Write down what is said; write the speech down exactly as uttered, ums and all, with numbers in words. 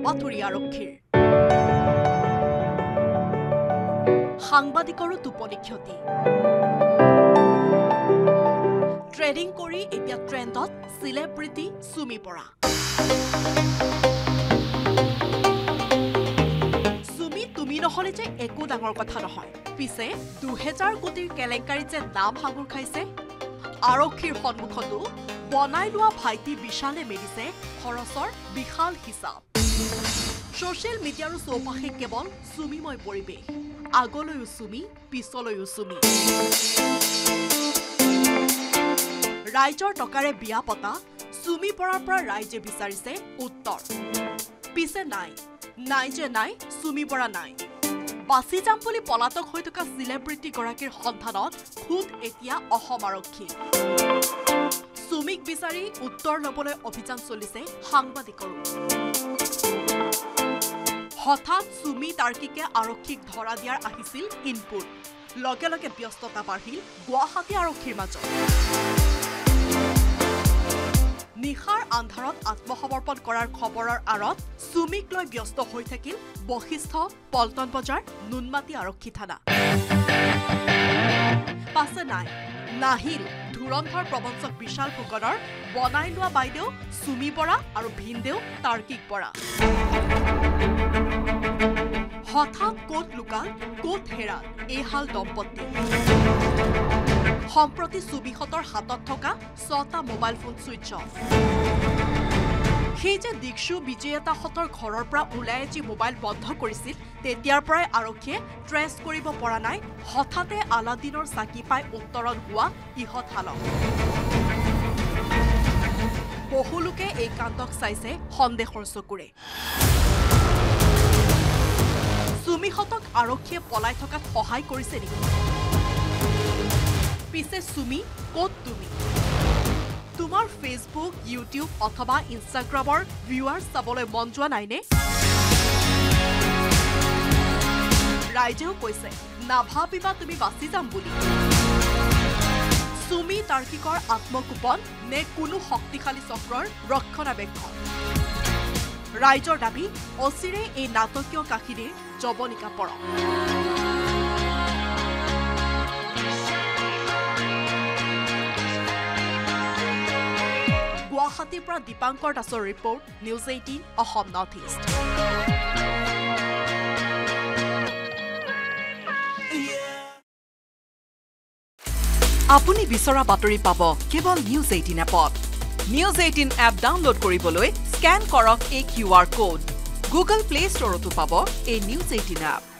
আবাতুৰি আৰক্ষীৰ সাংবাদিকৰো টোপনি ক্ষতি ট্ৰেডিং কৰি এতিয়া ট্ৰেণ্ডত সেলিব্ৰিটি সুমি বৰা সুমি তুমি নহলে যে একো ডাঙৰ কথা নহয় পিছে দুই হাজাৰ কোটিৰ কেলেংকাৰী যে নাম হাগুৰ খাইছে আৰক্ষীৰ সন্মুখত বনাইলুৱা ভাইটি বিশালে মেলিছে খৰচৰ বিশাল হিচাপ সোশ্যাল মিডিয়াৰ চৌপাশে কেৱল সুমিময় পৰিৱেশ আগলৈও সুমি পিছলৈও সুমি ৰাইজৰ টকাৰে বিয়া পতা সুমি বৰাৰ পৰা ৰাইজে বিচাৰিছে উত্তৰ পিছে নাই নাই যে নাই সুমি বৰা নাই বাছি যাম বুলি পলাতক হৈ থকা সেলিব্ৰিটি গৰাকীৰ সন্ধানত খুদ এতিয়া অসম আৰক্ষী সুমিক বিচাৰি উত্তৰ লবলৈ অভিযান চলিছে সাংবাদিকৰো হঠাৎ সুমি তাৰ্কিকে আৰক্ষীক ধৰা দিয়াৰ আহিছিল ইনপুট লগে লগে ব্যস্ততা বাঢ়িল গুৱাহাটী আৰক্ষীৰ মাজত নিশাৰ আন্ধাৰত আত্মসমৰ্পণ কৰাৰ খবৰৰ আঁৰত সুমিক লৈ ব্যস্ত হৈ থাকিল বশিষ্ঠ পল্টন বজাৰ নুনমাটি আৰক্ষী থানা পাছে নাই নাহিল ধুৰন্ধৰ প্ৰবঞ্চক বিশাল ফুকনৰ বনাই লোৱা বাইদেউ সুমি বৰা আৰু ভিনদেউ তাৰ্কিক বৰা হঠাৎ কোট লুকাল কোট হেৰাল এই হাল দম্পতি সম্প্ৰতি সুবিহতৰ হাতত থকা ছটা মোবাইল ফোন সুইচ অফ সেই যে দীক্ষু বিজেতাহতৰ ঘৰৰ পৰা ওলাই যি মোবাইল বন্ধ কৰিছিল তেতিয়াৰ পৰাই আৰক্ষীয়ে ট্ৰেছ কৰিব পৰা নাই হঠাতে আলাদিনৰ চাকি পাই উত্তৰণ হোৱা ইহত হালক বহুলোকে এই কাণ্ডক চাইছে সন্দেহৰ চকুৰে সুমিহতক আৰক্ষীয়ে পলাই থকাত সহায় কৰিছে নেকি পিছে সুমি ক'ত তুমি তোমাৰ ফেচবুক ইউটিউব অথবা ইনষ্টাগ্ৰামৰ ভিউৱাৰ্ছ চাবলৈ মন যোৱা নাইনে ৰাইজেও কৈছে নাভাবিবা তুমি বাছি যাম বুলি সুমি তাৰ্কিকৰ আত্মগোপন নে কোনো শক্তিশালী চক্ৰৰ ৰক্ষণাবেক্ষণ ৰাইজৰ দাবী অচিৰে এই নাটকীয় কাহিনীৰ জবনিকা পৰক গুৱাহাটীৰ পৰা দীপাংকৰ দাসৰ report news eighteen Assam north east আপুনি বিচৰা বাতৰি পাব কেৱল নিউজ এইটিন এপত নিউজ এইটিন এপ ডাউনলোড কৰিবলৈ স্কেন কৰক এই QR code Google Play Store to power a News eighteen app.